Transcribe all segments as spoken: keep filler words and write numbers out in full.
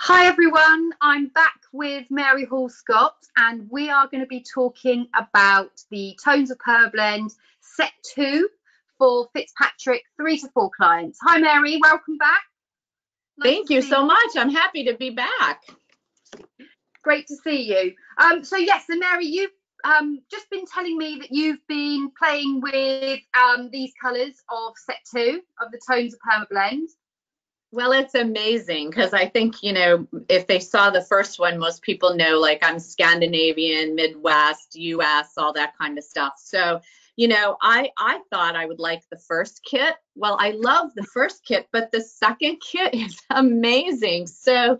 Hi everyone, I'm back with Mary Hall Scott and we are going to be talking about the Tones of Permablend set two for Fitzpatrick three to four clients. Hi Mary, welcome back. Nice Thank you so you. much. I'm happy to be back. Great to see you. Um, so yes, and Mary, you've um, just been telling me that you've been playing with um, these colours of set two of the Tones of Permablend. Well, it's amazing because I think, you know, if they saw the first one, most people know, like, I'm Scandinavian, Midwest, U S, all that kind of stuff. So, you know, I, I thought I would like the first kit. Well, I love the first kit, but the second kit is amazing. So,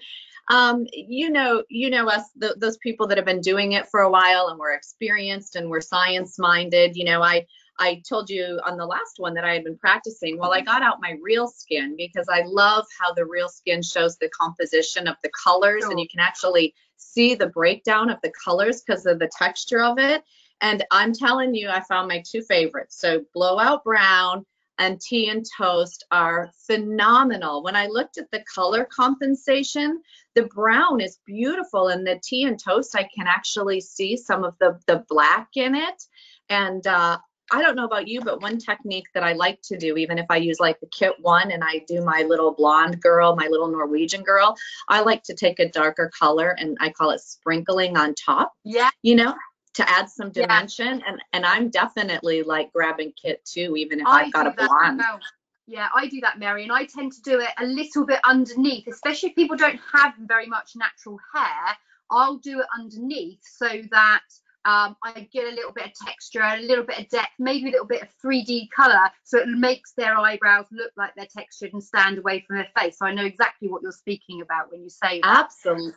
um, you know, you know us, th those people that have been doing it for a while and we're experienced and we're science minded. You know, I I told you on the last one that I had been practicing. Well, I got out my real skin because I love how the real skin shows the composition of the colors, and you can actually see the breakdown of the colors because of the texture of it. And I'm telling you, I found my two favorites. So Blowout Brown and Tea and Toast are phenomenal. When I looked at the color compensation, the brown is beautiful, and the Tea and Toast, I can actually see some of the, the black in it. And uh, I don't know about you, but one technique that I like to do, even if I use like the kit one and I do my little blonde girl, my little Norwegian girl, I like to take a darker color and I call it sprinkling on top, yeah, you know, to add some dimension. Yeah. And, and I'm definitely like grabbing kit two, even if I I've got a blonde. Well. Yeah, I do that, Mary, and I tend to do it a little bit underneath, especially if people don't have very much natural hair. I'll do it underneath so that Um, I get a little bit of texture, a little bit of depth, maybe a little bit of three D colour, so it makes their eyebrows look like they're textured and stand away from their face. So I know exactly what you're speaking about when you say that. Absolutely.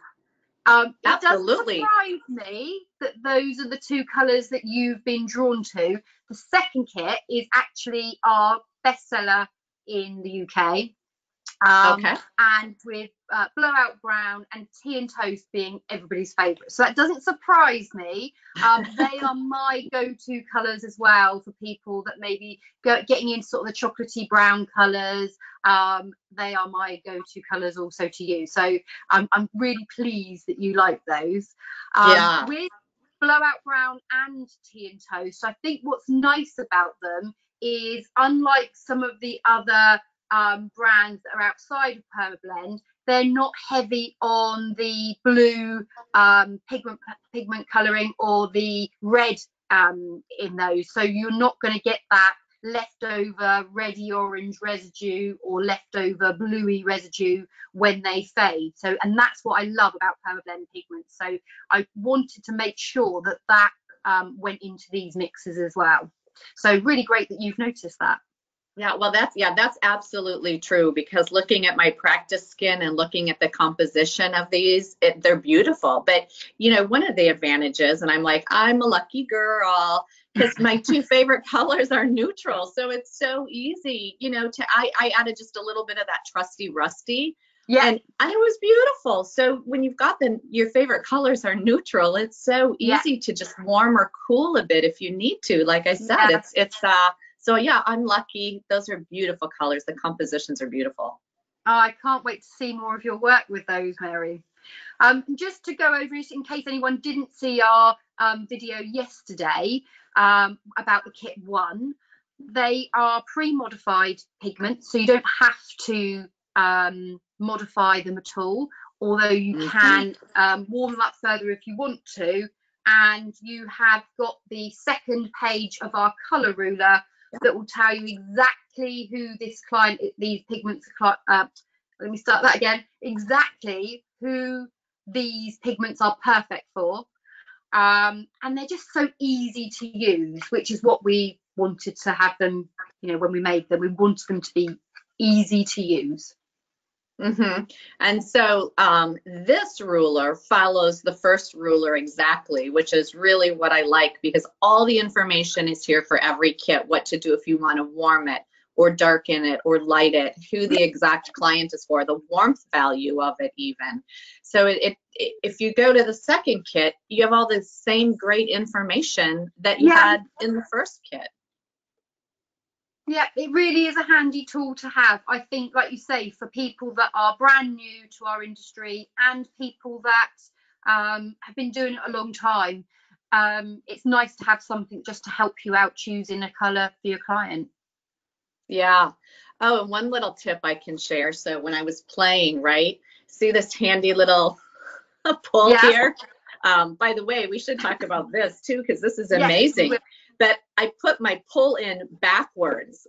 Um, it Absolutely. does surprise me that those are the two colours that you've been drawn to. The second kit is actually our bestseller in the U K. Um, okay. And with uh, Blowout Brown and Tea and Toast being everybody's favourite. So that doesn't surprise me. Um, they are my go-to colours as well for people that maybe go, getting into sort of the chocolatey brown colours. Um, they are my go-to colours also to use. So um, I'm really pleased that you like those. Um, yeah. With Blowout Brown and Tea and Toast, I think what's nice about them is, unlike some of the other Um, brands that are outside of Permablend, they're not heavy on the blue um, pigment pigment colouring or the red um, in those, so you're not going to get that leftover reddy orange residue or leftover bluey residue when they fade. So, and that's what I love about Permablend pigments. So I wanted to make sure that that um, went into these mixes as well. So really great that you've noticed that. Yeah, well, that's, yeah, that's absolutely true, because looking at my practice skin and looking at the composition of these, it, they're beautiful. But, you know, one of the advantages, and I'm like, I'm a lucky girl, because my two favorite colors are neutral. So it's so easy, you know, to, I, I added just a little bit of that trusty rusty. Yeah. And, and it was beautiful. So when you've got them, your favorite colors are neutral. It's so easy, yeah, to just warm or cool a bit if you need to. Like I said, yeah. it's, it's, uh, So yeah, I'm lucky. Those are beautiful colors. The compositions are beautiful. Oh, I can't wait to see more of your work with those, Mary. Um, just to go over, in case anyone didn't see our um, video yesterday um, about the kit one, they are pre-modified pigments, so you don't have to um, modify them at all, although you mm-hmm. can um, warm them up further if you want to. And you have got the second page of our color ruler that will tell you exactly who this client, these pigments are, uh, let me start that again, exactly who these pigments are perfect for. Um, and they're just so easy to use, which is what we wanted to have them, you know, when we made them, we wanted them to be easy to use. Mm-hmm. And so um, this ruler follows the first ruler exactly, which is really what I like, because all the information is here for every kit, what to do if you want to warm it or darken it or light it, who the exact client is for, the warmth value of it even. So it, it, it, if you go to the second kit, you have all the same great information that you yeah. had in the first kit. Yeah, it really is a handy tool to have. I think, like you say, for people that are brand new to our industry and people that um, have been doing it a long time, um, it's nice to have something just to help you out choosing a colour for your client. Yeah. Oh, and one little tip I can share. So when I was playing, right, see this handy little pull yeah. here? Um, by the way, we should talk about this too, because this is amazing. Yes, but I put my pull in backwards.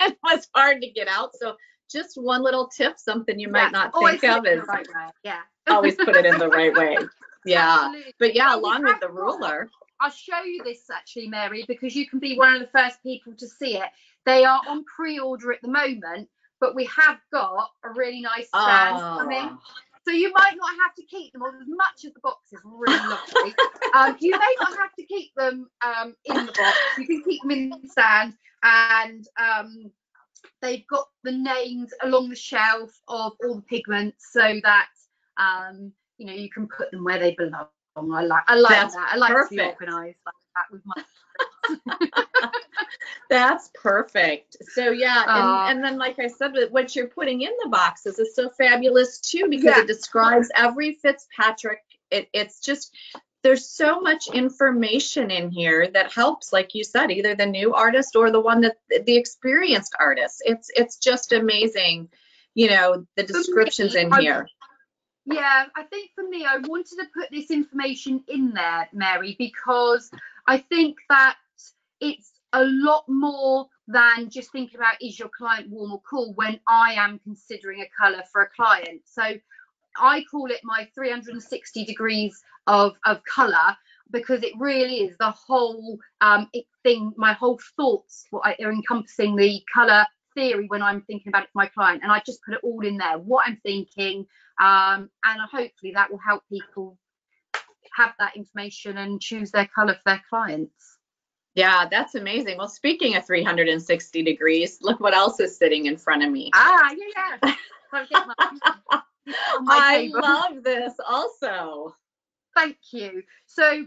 It was hard to get out. So just one little tip, something you might yeah, not think of is right yeah. always put it in the right way. Yeah. Absolutely. But yeah, and along with the ruler. I'll show you this actually, Mary, because you can be one of the first people to see it. They are on pre-order at the moment, but we have got a really nice stand oh. coming. So you might not have to keep them, or as much as the box is really lovely. Um, you may not have to keep them um, in the box. You can keep them in the stand, and um, they've got the names along the shelf of all the pigments, so that um, you know, you can put them where they belong. I like, I like That's that. I like perfect. To be organised like that with my. That's perfect. So yeah, and, and then like I said, what you're putting in the boxes is so fabulous too, because yeah. it describes every Fitzpatrick. It, it's just, there's so much information in here that helps, like you said, either the new artist or the one that the experienced artist. It's it's just amazing, you know, the descriptions me, in I'm, here. Yeah, I think for me, I wanted to put this information in there, Mary, because I think that it's a lot more than just thinking about is your client warm or cool when I am considering a colour for a client. So I call it my three hundred sixty degrees of, of colour, because it really is the whole um, thing, my whole thoughts what I, are encompassing the colour theory when I'm thinking about it for my client. And I just put it all in there, what I'm thinking, um, and hopefully that will help people have that information and choose their colour for their clients. Yeah, that's amazing. Well, speaking of three hundred sixty degrees, look what else is sitting in front of me. Ah, yeah, yeah. I love this also. Thank you. So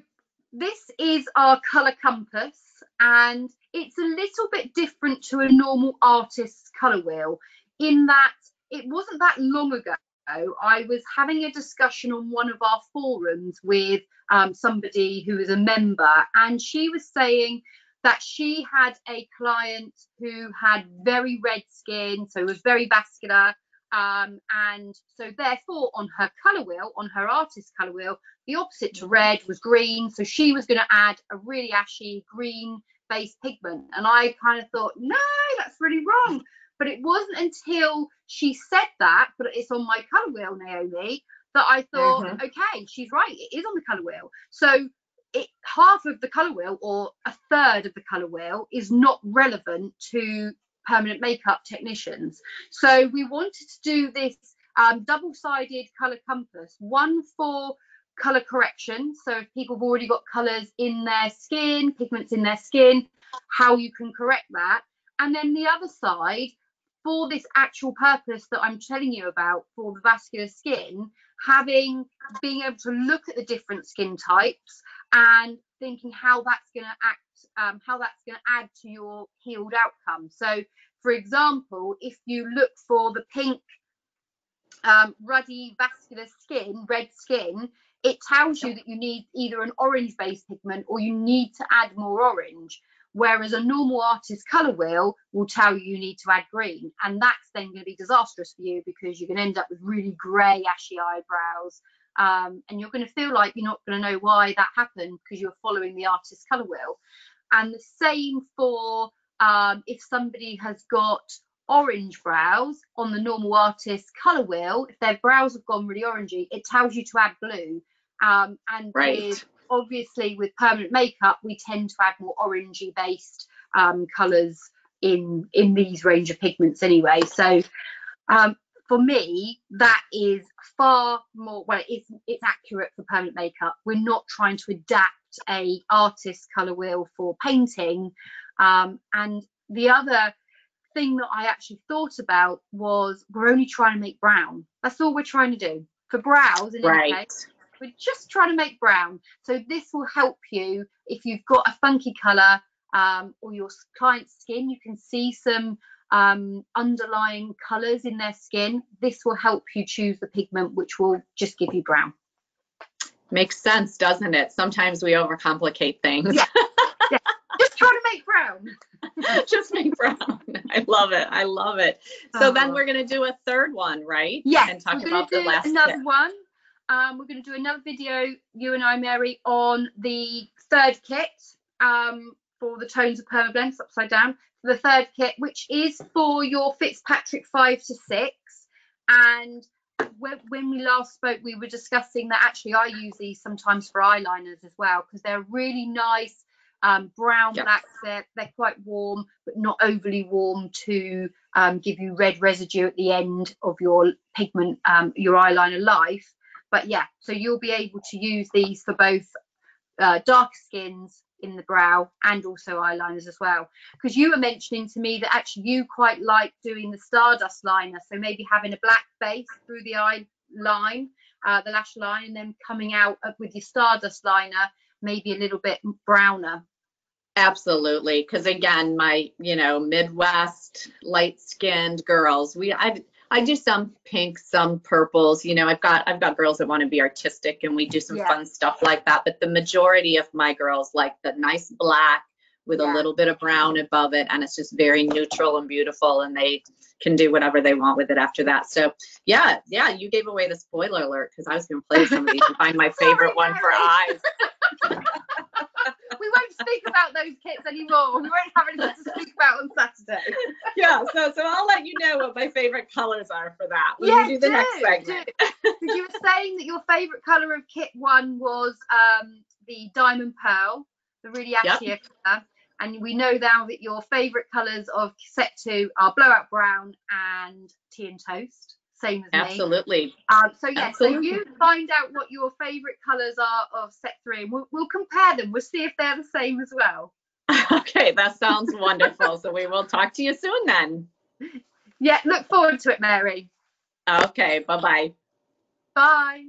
this is our colour compass, and it's a little bit different to a normal artist's colour wheel in that it wasn't that long ago I was having a discussion on one of our forums with um, somebody who is a member, and she was saying that she had a client who had very red skin, so was very vascular, um, and so therefore on her colour wheel, on her artist colour wheel, the opposite to red was green, so she was going to add a really ashy green based pigment. And I kind of thought, no, that's really wrong. But it wasn't until she said that, but it's on my colour wheel, Naomi, that I thought, mm-hmm. okay, she's right, it is on the colour wheel. So it, half of the colour wheel or a third of the colour wheel is not relevant to permanent makeup technicians. So we wanted to do this um, double-sided colour compass, one for colour correction. So if people have already got colours in their skin, pigments in their skin, how you can correct that. And then the other side, for this actual purpose that I'm telling you about for the vascular skin, having being able to look at the different skin types and thinking how that's going to act, um, how that's going to add to your healed outcome. So, for example, if you look for the pink, um, ruddy vascular skin, red skin, it tells you that you need either an orange-based pigment or you need to add more orange. Whereas a normal artist's colour wheel will tell you you need to add green, and that's then going to be disastrous for you because you're going to end up with really grey, ashy eyebrows, um, and you're going to feel like you're not going to know why that happened because you're following the artist's colour wheel. And the same for um, if somebody has got orange brows on the normal artist's colour wheel, if their brows have gone really orangey, it tells you to add blue, um, and right. Obviously, with permanent makeup, we tend to add more orangey-based um, colours in in these range of pigments anyway. So, um, for me, that is far more, well, it's, it's accurate for permanent makeup. We're not trying to adapt a artist's colour wheel for painting. Um, and the other thing that I actually thought about was we're only trying to make brown. That's all we're trying to do. For brows, in any case, we're just trying to make brown. So this will help you if you've got a funky colour um, or your client's skin, you can see some um, underlying colours in their skin. This will help you choose the pigment, which will just give you brown. Makes sense, doesn't it? Sometimes we overcomplicate things. Yeah. Yeah. Just try to make brown. Just make brown. I love it. I love it. So oh. then we're going to do a third one, right? Yeah. And talk about the last another tip. one. Um, we're going to do another video, you and I, Mary, on the third kit um, for the Tones of Permablend, upside down. The third kit, which is for your Fitzpatrick five to six. And when, when we last spoke, we were discussing that actually I use these sometimes for eyeliners as well, because they're really nice um, brown yep. blacks. They're, they're quite warm, but not overly warm to um, give you red residue at the end of your pigment, um, your eyeliner life. But yeah, so you'll be able to use these for both uh, dark skins in the brow and also eyeliners as well. Because you were mentioning to me that actually you quite like doing the Stardust liner. So maybe having a black base through the eye line, uh, the lash line, and then coming out with your Stardust liner, maybe a little bit browner. Absolutely. Because again, my, you know, Midwest light-skinned girls, we, I've, I do some pinks, some purples, you know, I've got, I've got girls that want to be artistic and we do some yeah. fun stuff like that. But the majority of my girls like the nice black with yeah. a little bit of brown above it. And it's just very neutral and beautiful, and they can do whatever they want with it after that. So yeah, yeah, you gave away the spoiler alert, because I was going to play some of these and find my favorite Sorry, one Mary. for eyes. We won't speak about those kits anymore. We won't have anything to speak about on Saturday. Yeah, so so I'll let you know what my favourite colours are for that. We'll yeah, do the do, next segment. You were saying that your favourite colour of kit one was um, the diamond pearl, the really ashy yep. colour. And we know now that your favourite colours of set two are blowout brown and tea and toast. Same as absolutely me. Um, so yeah absolutely. So you find out what your favorite colors are of set three, and we'll, we'll compare them. We'll see if they're the same as well. Okay, that sounds wonderful. So we will talk to you soon then. Yeah, look forward to it, Mary. Okay, bye-bye. Bye.